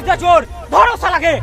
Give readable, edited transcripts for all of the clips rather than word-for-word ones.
जुदा चोर भरोसा लगे।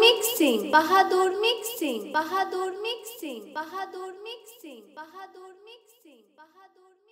मिक्सिंग बहादुर मिक्सिंग बहादुर मिक्सिंग बहादुर मिक्सिंग बहादुर मिक्सिंग बहादुर।